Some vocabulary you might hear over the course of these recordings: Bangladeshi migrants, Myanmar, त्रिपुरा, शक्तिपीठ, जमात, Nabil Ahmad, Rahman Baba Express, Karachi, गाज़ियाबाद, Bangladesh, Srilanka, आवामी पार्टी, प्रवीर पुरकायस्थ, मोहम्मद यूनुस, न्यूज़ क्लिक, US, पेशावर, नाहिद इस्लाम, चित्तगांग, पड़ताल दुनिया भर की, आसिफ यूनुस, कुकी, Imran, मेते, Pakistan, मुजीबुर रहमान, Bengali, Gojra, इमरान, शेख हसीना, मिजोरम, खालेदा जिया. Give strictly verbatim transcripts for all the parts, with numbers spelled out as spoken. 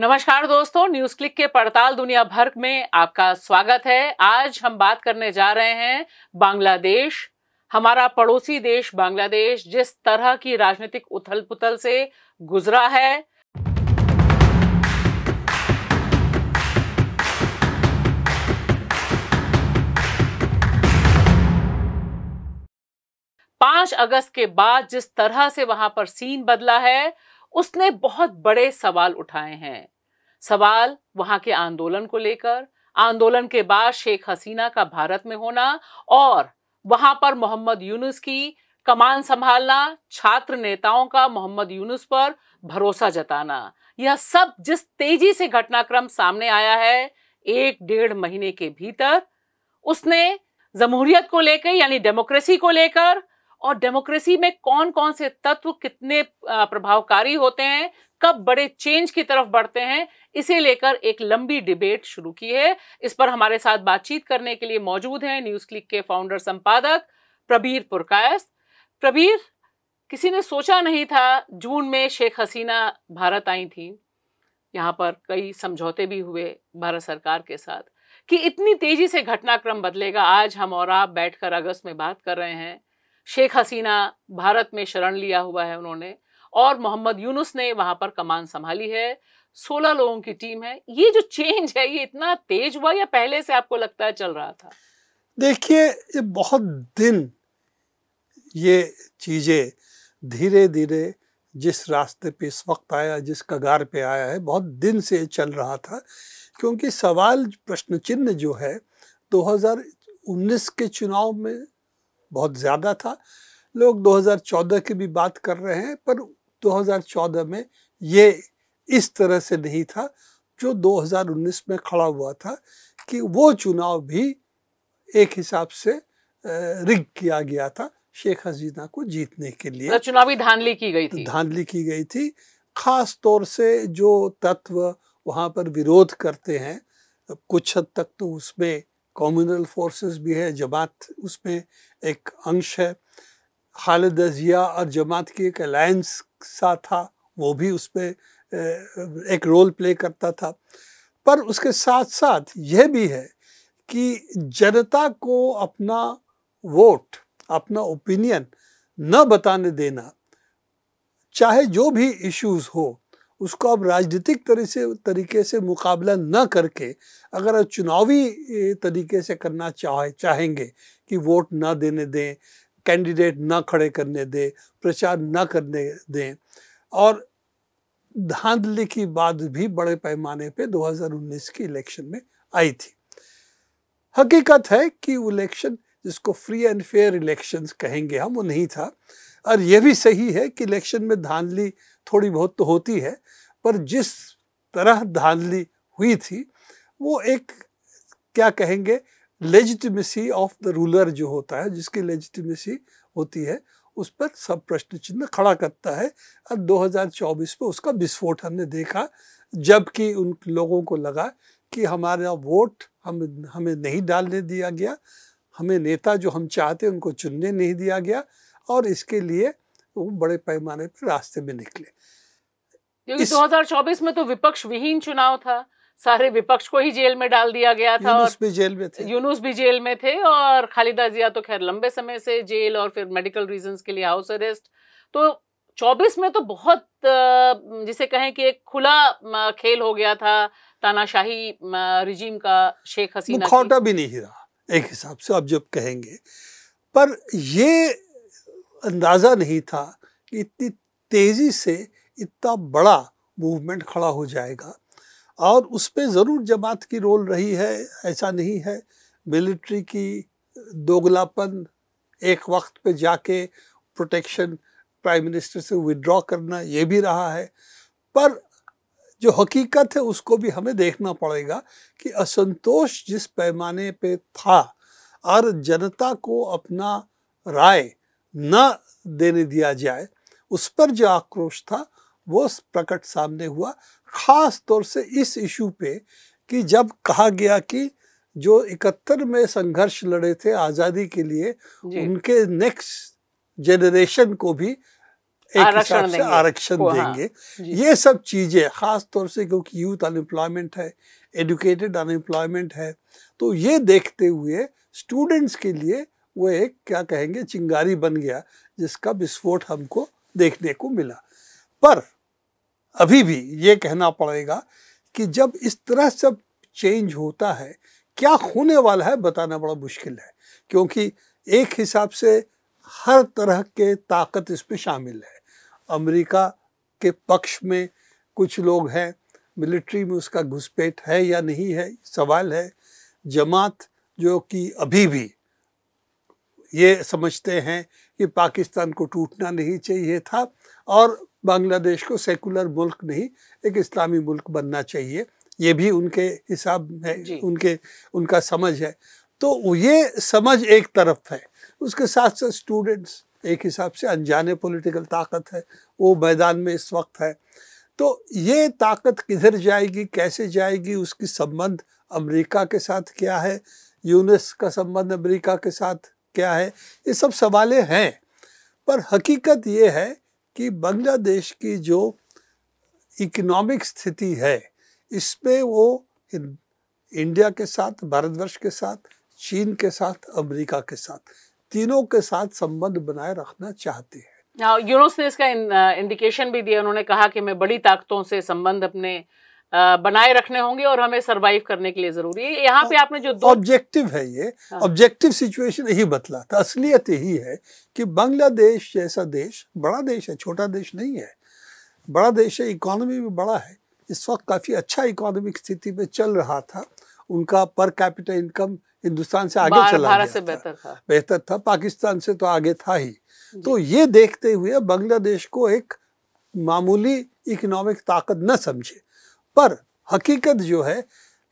नमस्कार दोस्तों, न्यूज़ क्लिक के पड़ताल दुनिया भर में आपका स्वागत है। आज हम बात करने जा रहे हैं बांग्लादेश, हमारा पड़ोसी देश बांग्लादेश जिस तरह की राजनीतिक उथल पुथल से गुजरा है। पांच अगस्त के बाद जिस तरह से वहां पर सीन बदला है उसने बहुत बड़े सवाल उठाए हैं। सवाल वहां के आंदोलन को लेकर, आंदोलन के बाद शेख हसीना का भारत में होना और वहां पर मोहम्मद यूनुस की कमान संभालना, छात्र नेताओं का मोहम्मद यूनुस पर भरोसा जताना, यह सब जिस तेजी से घटनाक्रम सामने आया है एक डेढ़ महीने के भीतर, उसने जमहूरियत को लेकर यानी डेमोक्रेसी को लेकर और डेमोक्रेसी में कौन कौन से तत्व कितने प्रभावकारी होते हैं, कब बड़े चेंज की तरफ बढ़ते हैं, इसे लेकर एक लंबी डिबेट शुरू की है। इस पर हमारे साथ बातचीत करने के लिए मौजूद हैं न्यूज़ क्लिक के फाउंडर संपादक प्रवीर पुरकायस्थ। प्रवीर, किसी ने सोचा नहीं था जून में शेख हसीना भारत आई थी, यहाँ पर कई समझौते भी हुए भारत सरकार के साथ, कि इतनी तेजी से घटनाक्रम बदलेगा। आज हम और आप बैठकर अगस्त में बात कर रहे हैं। शेख हसीना भारत में शरण लिया हुआ है उन्होंने और मोहम्मद यूनुस ने वहां पर कमान संभाली है, सोलह लोगों की टीम है। ये जो चेंज है ये इतना तेज हुआ या पहले से आपको लगता है चल रहा था? देखिए, ये बहुत दिन ये चीज़ें धीरे धीरे जिस रास्ते पे इस वक्त आया, जिस कगार पे आया है, बहुत दिन से चल रहा था। क्योंकि सवाल, प्रश्न चिन्ह जो है दो हज़ार उन्नीस के चुनाव में बहुत ज़्यादा था, लोग दो हज़ार चौदह की भी बात कर रहे हैं, पर दो हज़ार चौदह में ये इस तरह से नहीं था जो दो हज़ार उन्नीस में खड़ा हुआ था, कि वो चुनाव भी एक हिसाब से रिग किया गया था शेख हसीना को जीतने के लिए। तो चुनावी धांधली की गई थी। धांधली की गई थी खास तौर से जो तत्व वहाँ पर विरोध करते हैं, कुछ हद तक तो उसमें कॉम्युनल फोर्सेस भी है, जमात उसमें एक अंश है, खालेदा जिया और जमात की एक अलायंस सा था, वो भी उसमें एक रोल प्ले करता था। पर उसके साथ साथ यह भी है कि जनता को अपना वोट, अपना ओपिनियन न बताने देना, चाहे जो भी इश्यूज़ हो उसको अब राजनीतिक तरीके से तरीके से मुकाबला न करके अगर आप चुनावी तरीके से करना चाहे चाहेंगे कि वोट ना देने दें, कैंडिडेट ना खड़े करने दें, प्रचार ना करने दें। और धांधली की बात भी बड़े पैमाने पे दो हज़ार उन्नीस के इलेक्शन में आई थी। हकीकत है कि वो इलेक्शन जिसको फ्री एंड फेयर इलेक्शंस कहेंगे हम, वो नहीं था। और यह भी सही है कि इलेक्शन में धांधली थोड़ी बहुत तो होती है, पर जिस तरह धांधली हुई थी वो एक क्या कहेंगे लेजिटिमेसी ऑफ द रूलर जो होता है, जिसकी लेजिटिमेसी होती है, उस पर सब प्रश्न चिन्ह खड़ा करता है। और दो हज़ार चौबीस में उसका विस्फोट हमने देखा, जबकि उन लोगों को लगा कि हमारा वोट हम हमें नहीं डालने दिया गया, हमें नेता जो हम चाहते उनको चुनने नहीं दिया गया और इसके लिए वो बड़े पैमाने पर रास्ते में निकले। इस... दो हज़ार चौबीस में तो विपक्ष विहीन चुनाव था, सारे विपक्ष को ही जेल में डाल दिया गया था। यूनुस भी जेल में थे, यूनुस भी जेल में थे और खालिदा जिया तो खैर लंबे समय से जेल और फिर मेडिकल रीजंस के लिए हाउस अरेस्ट। तो चौबीस में तो बहुत जिसे कहें कि एक खुला खेल हो गया था तानाशाही रिजीम का शेख हसीना। मुखौटा भी नहीं रहा एक हिसाब से आप जब कहेंगे, पर ये अंदाज़ा नहीं था कि इतनी तेज़ी से इतना बड़ा मूवमेंट खड़ा हो जाएगा। और उस पर ज़रूर जमात की रोल रही है, ऐसा नहीं है। मिलिट्री की दोगलापन, एक वक्त पे जाके प्रोटेक्शन प्राइम मिनिस्टर से विड्रॉ करना, ये भी रहा है। पर जो हकीकत है उसको भी हमें देखना पड़ेगा कि असंतोष जिस पैमाने पे था और जनता को अपना राय न देने दिया जाए, उस पर जो आक्रोश था वो प्रकट सामने हुआ, ख़ास तौर से इस इशू पे कि जब कहा गया कि जो इकहत्तर में संघर्ष लड़े थे आज़ादी के लिए, उनके नेक्स्ट जनरेशन को भी आरक्षण देंगे, आरक्षण देंगे। ये सब चीज़ें ख़ास तौर से क्योंकि यूथ अनएम्प्लॉयमेंट है, एजुकेटेड अनएम्प्लॉयमेंट है, तो ये देखते हुए स्टूडेंट्स के लिए वो एक क्या कहेंगे चिंगारी बन गया, जिसका विस्फोट हमको देखने को मिला। पर अभी भी ये कहना पड़ेगा कि जब इस तरह सब चेंज होता है, क्या होने वाला है बताना बड़ा मुश्किल है, क्योंकि एक हिसाब से हर तरह के ताकत इसमें शामिल है। अमेरिका के पक्ष में कुछ लोग हैं, मिलिट्री में उसका घुसपैठ है या नहीं है सवाल है। जमात जो कि अभी भी ये समझते हैं कि पाकिस्तान को टूटना नहीं चाहिए था और बांग्लादेश को सेकुलर मुल्क नहीं एक इस्लामी मुल्क बनना चाहिए, ये भी उनके हिसाब है, उनके उनका समझ है। तो ये समझ एक तरफ है, उसके साथ साथ स्टूडेंट्स एक हिसाब से अनजाने पॉलिटिकल ताकत है, वो मैदान में इस वक्त है। तो ये ताकत किधर जाएगी, कैसे जाएगी, उसकी संबंध अमेरिका के साथ क्या है, यूनुस का संबंध अमेरिका के साथ क्या है, ये सब सवालें हैं। पर हकीकत ये है कि बांग्लादेश की जो इकोनॉमिक स्थिति है, इसमें वो इंडिया के साथ, भारतवर्ष के साथ, चीन के साथ, अमेरिका के साथ, तीनों के साथ संबंध बनाए रखना चाहते हैं। यूनुस ने इसका इन, इंडिकेशन भी दिया, उन्होंने कहा कि मैं बड़ी ताकतों से संबंध अपने बनाए रखने होंगे और हमें सरवाइव करने के लिए जरूरी है। यहाँ पे आपने जो दो ऑब्जेक्टिव है, ये ऑब्जेक्टिव सिचुएशन यही बतलाता, असलियत यही है कि बांग्लादेश जैसा देश बड़ा देश है, छोटा देश नहीं है, बड़ा देश है, इकोनॉमी भी बड़ा है, इस वक्त काफ़ी अच्छा इकोनॉमिक स्थिति में चल रहा था, उनका पर कैपिटा इनकम हिंदुस्तान से आगे चला गया, से बेहतर था बेहतर था पाकिस्तान से तो आगे था ही। तो ये देखते हुए बांग्लादेश को एक मामूली इकोनॉमिक ताकत न समझे, पर हकीकत जो है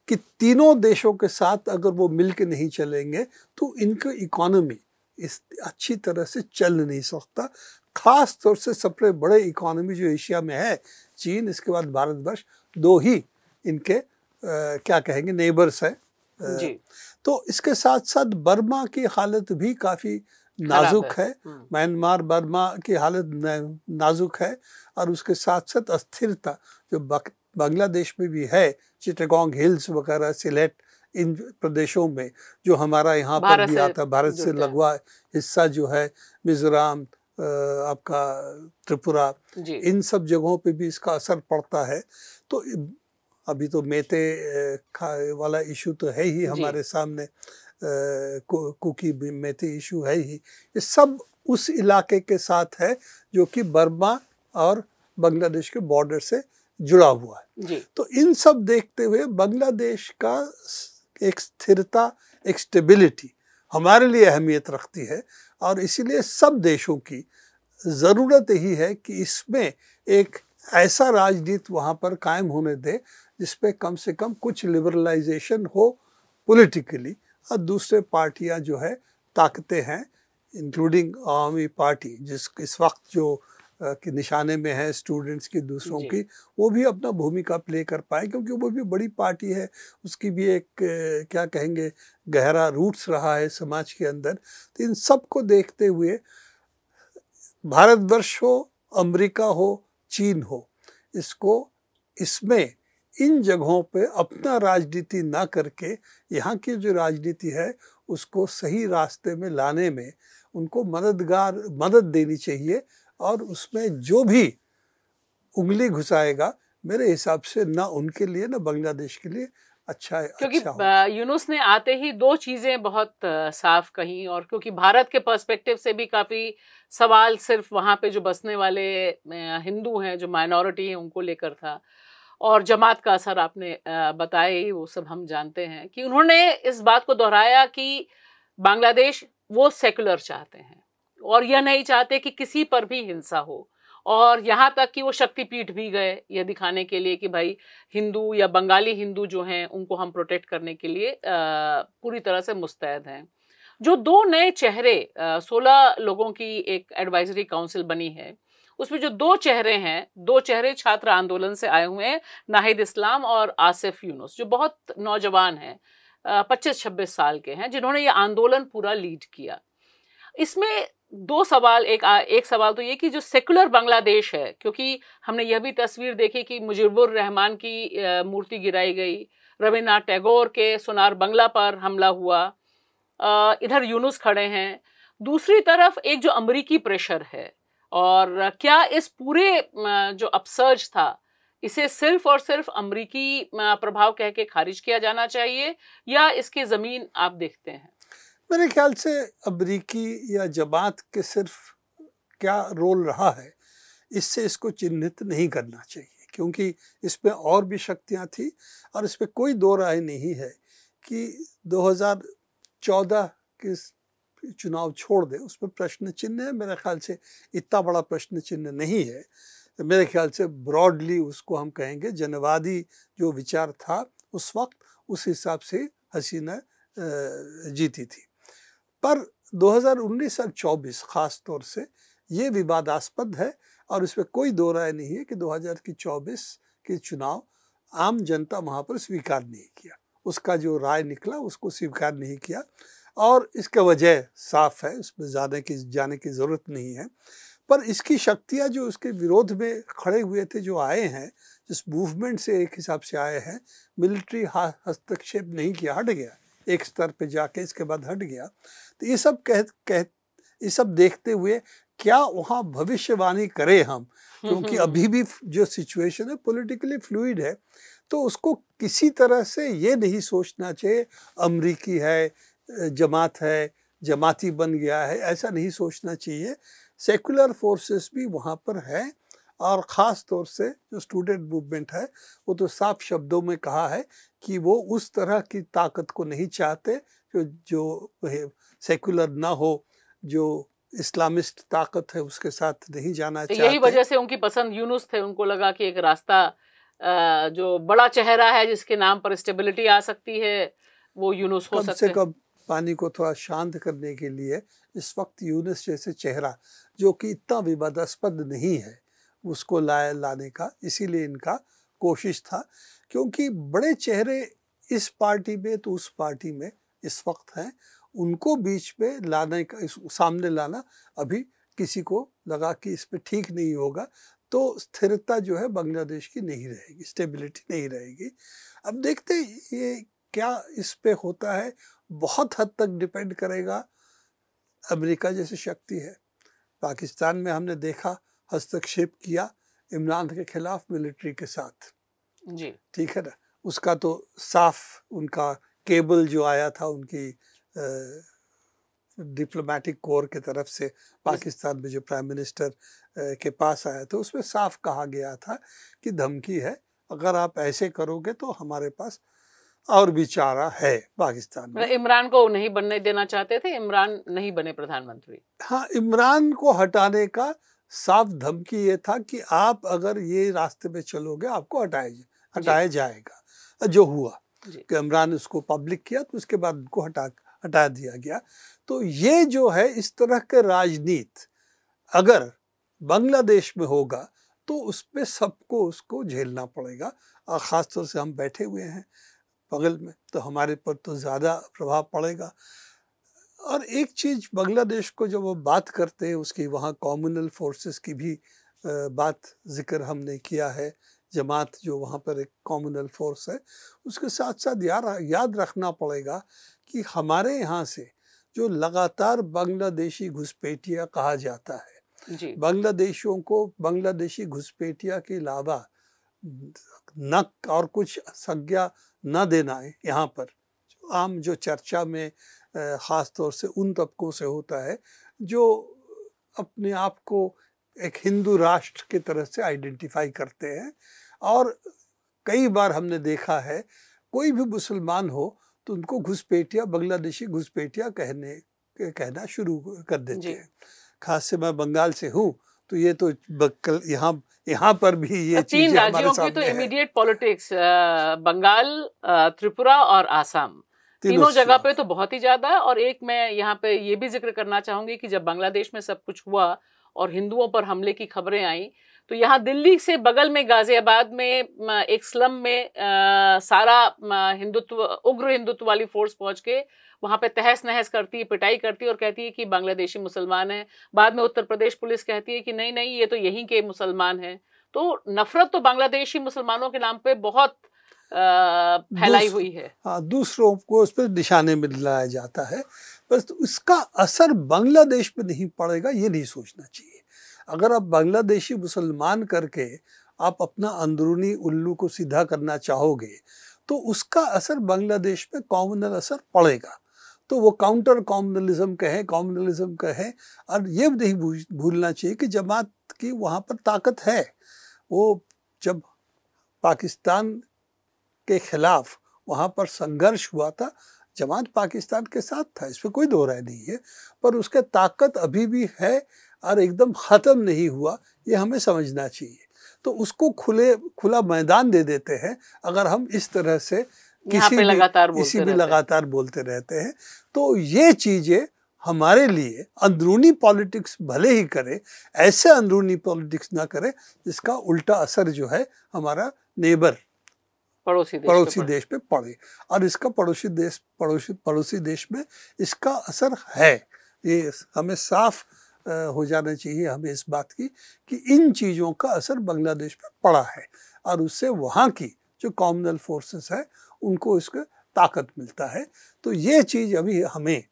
कि तीनों देशों के साथ अगर वो मिलके नहीं चलेंगे तो इनकी इकोनॉमी इस अच्छी तरह से चल नहीं सकता। खास तौर से सबसे बड़े इकोनॉमी जो एशिया में है चीन, इसके बाद भारतवर्ष, दो ही इनके आ, क्या कहेंगे नेबर्स हैं। तो इसके साथ साथ बर्मा की हालत भी काफ़ी नाजुक है, म्यांमार बर्मा की हालत नाजुक है और उसके साथ साथ अस्थिरता जो बांग्लादेश में भी है, चित्तगांग हिल्स वगैरह, सिलेट, इन प्रदेशों में जो हमारा यहाँ पर भी आता, भारत से लगवा हिस्सा जो है मिजोरम, आपका त्रिपुरा, इन सब जगहों पे भी इसका असर पड़ता है। तो अभी तो मेते वाला इशू तो है ही हमारे सामने, कुकी मेते इशू है ही, ये सब उस इलाके के साथ है जो कि बर्मा और बांग्लादेश के बॉर्डर से जुड़ा हुआ है जी। तो इन सब देखते हुए बांग्लादेश का एक स्थिरता, एक स्टेबिलिटी हमारे लिए अहमियत रखती है और इसीलिए सब देशों की ज़रूरत यही है कि इसमें एक ऐसा राजनीति वहाँ पर कायम होने दे जिसपे कम से कम कुछ लिबरलाइजेशन हो पॉलिटिकली, और दूसरे पार्टियाँ जो है ताकतें हैं, इंक्लूडिंग आवामी पार्टी जिस इस वक्त जो के निशाने में है स्टूडेंट्स की, दूसरों की, वो भी अपना भूमिका प्ले कर पाए, क्योंकि वो भी बड़ी पार्टी है, उसकी भी एक क्या कहेंगे गहरा रूट्स रहा है समाज के अंदर। तो इन सब को देखते हुए भारतवर्ष हो, अमेरिका हो, चीन हो, इसको इसमें इन जगहों पे अपना राजनीति ना करके यहाँ की जो राजनीति है उसको सही रास्ते में लाने में उनको मददगार मदद देनी चाहिए, और उसमें जो भी उंगली घुसाएगा मेरे हिसाब से ना उनके लिए ना बांग्लादेश के लिए अच्छा है। क्योंकि अच्छा यूनुस ने आते ही दो चीज़ें बहुत साफ कहीं, और क्योंकि भारत के पर्सपेक्टिव से भी काफ़ी सवाल सिर्फ वहाँ पे जो बसने वाले हिंदू हैं, जो माइनॉरिटी हैं, उनको लेकर था, और जमात का असर आपने बताया ही, वो सब हम जानते हैं कि उन्होंने इस बात को दोहराया कि बांग्लादेश वो सेकुलर चाहते हैं और यह नहीं चाहते कि किसी पर भी हिंसा हो, और यहाँ तक कि वो शक्तिपीठ भी गए यह दिखाने के लिए कि भाई हिंदू या बंगाली हिंदू जो हैं उनको हम प्रोटेक्ट करने के लिए पूरी तरह से मुस्तैद हैं। जो दो नए चेहरे, सोलह लोगों की एक एडवाइजरी काउंसिल बनी है, उसमें जो दो चेहरे हैं, दो चेहरे छात्र आंदोलन से आए हुए हैं, नाहिद इस्लाम और आसिफ यूनुस, जो बहुत नौजवान हैं, पच्चीस छब्बीस साल के हैं, जिन्होंने ये आंदोलन पूरा लीड किया। इसमें दो सवाल, एक एक सवाल तो ये कि जो सेकुलर बांग्लादेश है, क्योंकि हमने यह भी तस्वीर देखी कि मुजीबुर रहमान की मूर्ति गिराई गई, रविन्द्रनाथ टैगोर के सोनार बंगला पर हमला हुआ, इधर यूनुस खड़े हैं, दूसरी तरफ एक जो अमेरिकी प्रेशर है। और क्या इस पूरे जो अपसर्ज था इसे सिर्फ और सिर्फ अमेरिकी प्रभाव कह के खारिज किया जाना चाहिए या इसकी ज़मीन आप देखते हैं? मेरे ख्याल से अमेरिकी या जमात के सिर्फ क्या रोल रहा है इससे इसको चिन्हित नहीं करना चाहिए, क्योंकि इसमें और भी शक्तियां थी और इसमें कोई दो राय नहीं है कि दो हज़ार चौदह के चुनाव छोड़ दे, उस पर प्रश्न चिन्ह है। मेरे ख्याल से इतना बड़ा प्रश्न चिन्ह नहीं है। मेरे ख्याल से ब्रॉडली उसको हम कहेंगे जनवादी जो विचार था उस वक्त, उस हिसाब से हसीना जीती थी। पर दो हज़ार उन्नीस और चौबीस ख़ास तौर से ये विवादास्पद है और इसमें कोई दो राय नहीं है कि दो हज़ार चौबीस के चुनाव आम जनता वहाँ पर स्वीकार नहीं किया, उसका जो राय निकला उसको स्वीकार नहीं किया और इसका वजह साफ है, उसमें जाने की जाने की ज़रूरत नहीं है। पर इसकी शक्तियाँ जो उसके विरोध में खड़े हुए थे, जो आए हैं, जिस मूवमेंट से एक हिसाब से आए हैं, मिलिट्री हस्तक्षेप नहीं किया, हट गया एक स्तर पे जाके, इसके बाद हट गया। तो ये सब कह कह ये सब देखते हुए क्या वहाँ भविष्यवाणी करें हम, क्योंकि अभी भी जो सिचुएशन है पॉलिटिकली फ्लूइड है, तो उसको किसी तरह से ये नहीं सोचना चाहिए अमरीकी है, जमात है, जमाती बन गया है, ऐसा नहीं सोचना चाहिए। सेकुलर फोर्सेस भी वहाँ पर हैं और ख़ास तौर से जो स्टूडेंट मूवमेंट है वो तो साफ शब्दों में कहा है कि वो उस तरह की ताकत को नहीं चाहते जो जो सेकुलर ना हो, जो इस्लामिस्ट ताकत है उसके साथ नहीं जाना चाहते। यही वजह से उनकी पसंद यूनुस थे, उनको लगा कि एक रास्ता जो बड़ा चेहरा है जिसके नाम पर स्टेबिलिटी आ सकती है वो यूनुस हो सकते हैं। कम से कम पानी को थोड़ा शांत करने के लिए इस वक्त यूनुस जैसे चेहरा जो कि इतना विवादास्पद नहीं है उसको लाए लाने का इसीलिए इनका कोशिश था, क्योंकि बड़े चेहरे इस पार्टी में तो उस पार्टी में इस वक्त हैं, उनको बीच में लाने का, सामने लाना अभी किसी को लगा कि इस पर ठीक नहीं होगा, तो स्थिरता जो है बांग्लादेश की नहीं रहेगी, स्टेबिलिटी नहीं रहेगी। अब देखते ये क्या इस पर होता है, बहुत हद तक डिपेंड करेगा अमेरिका जैसी शक्ति है। पाकिस्तान में हमने देखा हस्तक्षेप किया इमरान के खिलाफ मिलिट्री के साथ, जी ठीक है ना, उसका तो साफ उनका केबल जो आया था उनकी डिप्लोमेटिक कोर के तरफ से पाकिस्तान में जो प्राइम मिनिस्टर आ, के पास आया था उसमें साफ कहा गया था कि धमकी है, अगर आप ऐसे करोगे तो हमारे पास और भी चारा है पाकिस्तान में। इमरान को नहीं बनने देना चाहते थे, इमरान नहीं बने प्रधानमंत्री। हाँ, इमरान को हटाने का साफ धमकी ये था कि आप अगर ये रास्ते पे चलोगे आपको हटाया हटाया जाएगा, जो हुआ कि इमरान उसको पब्लिक किया तो उसके बाद उनको हटा हटा दिया गया। तो ये जो है इस तरह के राजनीति अगर बांग्लादेश में होगा तो उस पर सबको उसको झेलना पड़ेगा, और ख़ासतौर से हम बैठे हुए हैं बगल में तो हमारे पर तो ज़्यादा प्रभाव पड़ेगा। और एक चीज़ बांग्लादेश को जब वो बात करते हैं उसकी, वहाँ कॉम्युनल फोर्सेस की भी बात जिक्र हमने किया है, जमात जो वहाँ पर एक कॉम्युनल फोर्स है, उसके साथ साथ यार याद रखना पड़ेगा कि हमारे यहाँ से जो लगातार बांग्लादेशी घुसपैठिया कहा जाता है, बांग्लादेशियों को बांग्लादेशी घुसपैठिया के अलावा न और कुछ संज्ञा न देना है। यहाँ पर आम जो चर्चा में ख़ास तौर से उन तबकों से होता है जो अपने आप को एक हिंदू राष्ट्र की तरह से आइडेंटिफाई करते हैं, और कई बार हमने देखा है कोई भी मुसलमान हो तो उनको घुसपैठिया, बांग्लादेशी घुसपैठिया कहने कहना शुरू कर देते हैं। खास से मैं बंगाल से हूँ तो ये तो बकल यहाँ यहाँ पर भी ये चीज़ें हमारे सामने हैं। तीन राज्यों की तो इमीडिएट पॉलिटिक्स, बंगाल, त्रिपुरा और आसाम, तीनों जगह पे तो बहुत ही ज़्यादा। और एक मैं यहाँ पे ये भी जिक्र करना चाहूँगी कि जब बांग्लादेश में सब कुछ हुआ और हिंदुओं पर हमले की खबरें आई तो यहाँ दिल्ली से बगल में गाज़ियाबाद में एक स्लम में आ, सारा हिंदुत्व उग्र हिंदुत्व वाली फोर्स पहुँच के वहाँ पे तहस नहस करती है, पिटाई करती है और कहती है कि बांग्लादेशी मुसलमान हैं। बाद में उत्तर प्रदेश पुलिस कहती है कि नहीं नहीं ये तो यहीं के मुसलमान हैं। तो नफरत तो बांग्लादेशी मुसलमानों के नाम पे बहुत फैलाई हुई है। हाँ, दूसरों को उस पर निशाने में लाया जाता है, बस तो उसका असर बांग्लादेश पे नहीं पड़ेगा ये नहीं सोचना चाहिए। अगर आप बांग्लादेशी मुसलमान करके आप अपना अंदरूनी उल्लू को सीधा करना चाहोगे तो उसका असर बांग्लादेश पे कॉमनल असर पड़ेगा। तो वो काउंटर कॉमनलिज्म कहें कॉमनलिज्म कहें और ये नहीं भूलना चाहिए कि जमात की वहाँ पर ताकत है। वो जब पाकिस्तान के खिलाफ वहाँ पर संघर्ष हुआ था जमात पाकिस्तान के साथ था, इस पर कोई दो राय नहीं है, पर उसके ताकत अभी भी है और एकदम ख़त्म नहीं हुआ ये हमें समझना चाहिए। तो उसको खुले खुला मैदान दे देते हैं अगर हम इस तरह से किसी भी लगातार किसी भी लगातार बोलते रहते हैं। तो ये चीज़ें हमारे लिए अंदरूनी पॉलिटिक्स भले ही करे, ऐसे अंदरूनी पॉलिटिक्स ना करे जिसका उल्टा असर जो है हमारा नेबर पड़ोसी देश पड़ोसी पे देश पे पड़े। और इसका पड़ोसी देश पड़ोसी पड़ोसी देश में इसका असर है, ये हमें साफ हो जाना चाहिए हमें इस बात की कि इन चीज़ों का असर बांग्लादेश पे पड़ा है और उससे वहाँ की जो कॉमनल फोर्सेस है उनको इसका ताकत मिलता है। तो ये चीज़ अभी हमें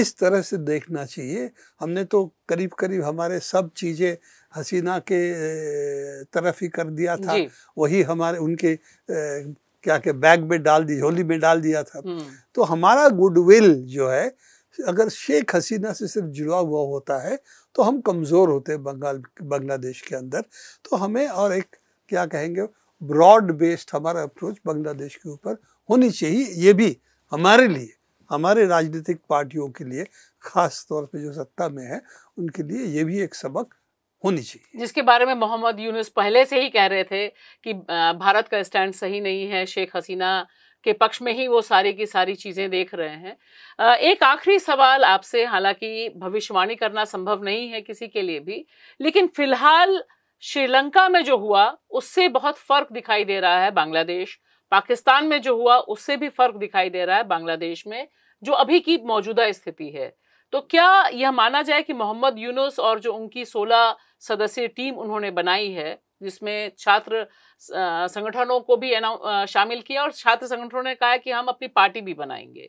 इस तरह से देखना चाहिए। हमने तो करीब करीब हमारे सब चीज़ें हसीना के तरफ ही कर दिया था, वही हमारे उनके क्या के बैग में डाल दी झोली में डाल दिया था। तो हमारा गुडविल जो है अगर शेख हसीना से सिर्फ जुड़ा हुआ होता है तो हम कमज़ोर होते हैं बंगाल बांग्लादेश के अंदर। तो हमें और एक क्या कहेंगे ब्रॉड बेस्ड हमारा अप्रोच बांग्लादेश के ऊपर होनी चाहिए। ये भी हमारे लिए हमारे राजनीतिक पार्टियों के लिए खास तौर पे जो सत्ता में है उनके लिए ये भी एक सबक होनी चाहिए, जिसके बारे में मोहम्मद यूनुस पहले से ही कह रहे थे कि भारत का स्टैंड सही नहीं है। शेख हसीना के पक्ष में ही वो सारी की सारी चीज़ें देख रहे हैं। एक आखिरी सवाल आपसे, हालांकि भविष्यवाणी करना संभव नहीं है किसी के लिए भी, लेकिन फिलहाल श्रीलंका में जो हुआ उससे बहुत फ़र्क दिखाई दे रहा है बांग्लादेश, पाकिस्तान में जो हुआ उससे भी फ़र्क दिखाई दे रहा है बांग्लादेश में जो अभी की मौजूदा स्थिति है। तो क्या यह माना जाए कि मोहम्मद यूनुस और जो उनकी सोलह सदस्यीय टीम उन्होंने बनाई है जिसमें छात्र संगठनों को भी शामिल किया और छात्र संगठनों ने कहा कि हम अपनी पार्टी भी बनाएंगे,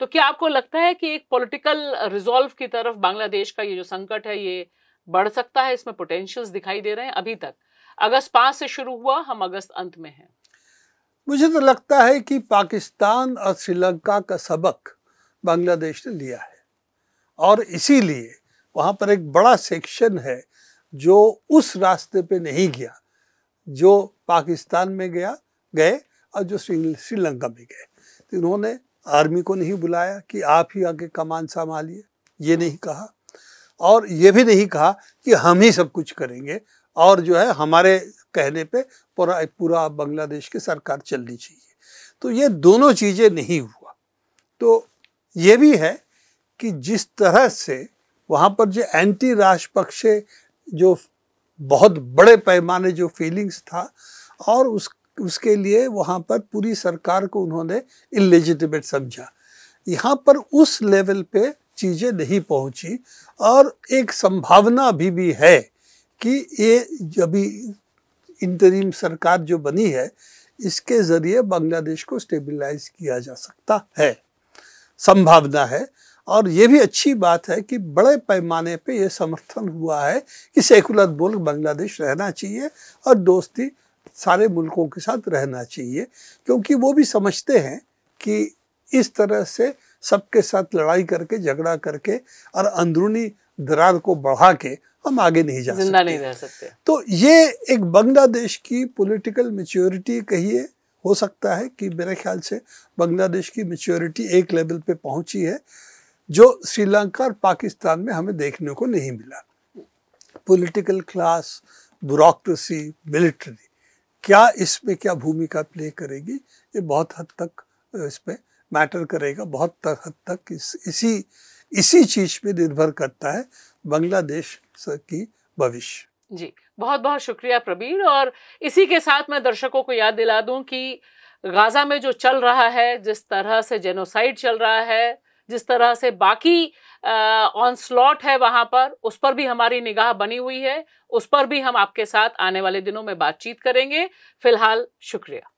तो क्या आपको लगता है कि एक पॉलिटिकल रिजॉल्व की तरफ बांग्लादेश का ये जो संकट है ये बढ़ सकता है? इसमें पोटेंशियल्स दिखाई दे रहे हैं। अभी तक अगस्त पाँच से शुरू हुआ, हम अगस्त अंत में हैं। मुझे तो लगता है कि पाकिस्तान और श्रीलंका का सबक बांग्लादेश ने लिया है और इसीलिए वहाँ पर एक बड़ा सेक्शन है जो उस रास्ते पे नहीं गया जो पाकिस्तान में गया गए और जो श्रीलंका में गए। तो इन्होंने आर्मी को नहीं बुलाया कि आप ही आगे कमान संभालिए, ये नहीं कहा और ये भी नहीं कहा कि हम ही सब कुछ करेंगे और जो है हमारे कहने पे पूरा पूरा बांग्लादेश की सरकार चलनी चाहिए। तो ये दोनों चीज़ें नहीं हुआ। तो ये भी है कि जिस तरह से वहाँ पर जो एंटी राष्ट्रपक्षे जो बहुत बड़े पैमाने जो फीलिंग्स था और उस उसके लिए वहाँ पर पूरी सरकार को उन्होंने इलेजिटिमेट समझा, यहाँ पर उस लेवल पे चीज़ें नहीं पहुँची। और एक संभावना अभी भी है कि ये अभी इंटरिम सरकार जो बनी है इसके ज़रिए बांग्लादेश को स्टेबलाइज किया जा सकता है, संभावना है। और ये भी अच्छी बात है कि बड़े पैमाने पे ये समर्थन हुआ है कि सेकुलर मुल्क बांग्लादेश रहना चाहिए और दोस्ती सारे मुल्कों के साथ रहना चाहिए, क्योंकि वो भी समझते हैं कि इस तरह से सबके साथ लड़ाई करके झगड़ा करके और अंदरूनी दरार को बढ़ा के हम आगे नहीं जा सकते, नहीं रह सकते। तो ये एक बांग्लादेश की पॉलिटिकल मैच्योरिटी कहिए, हो सकता है कि मेरे ख्याल से बांग्लादेश की मैच्योरिटी एक लेवल पे पहुंची है जो श्रीलंका और पाकिस्तान में हमें देखने को नहीं मिला। पॉलिटिकल क्लास, ब्यूरोक्रेसी, मिलिट्री, क्या इसमें क्या भूमिका प्ले करेगी ये बहुत हद तक इसमें मैटर करेगा, बहुत तक हद तक इस, इसी इसी चीज़ पे निर्भर करता है बांग्लादेश की भविष्य। जी, बहुत बहुत शुक्रिया प्रवीर। और इसी के साथ मैं दर्शकों को याद दिला दूं कि गाज़ा में जो चल रहा है, जिस तरह से जेनोसाइड चल रहा है, जिस तरह से बाकी ऑन स्लॉट है वहाँ पर, उस पर भी हमारी निगाह बनी हुई है, उस पर भी हम आपके साथ आने वाले दिनों में बातचीत करेंगे। फिलहाल शुक्रिया।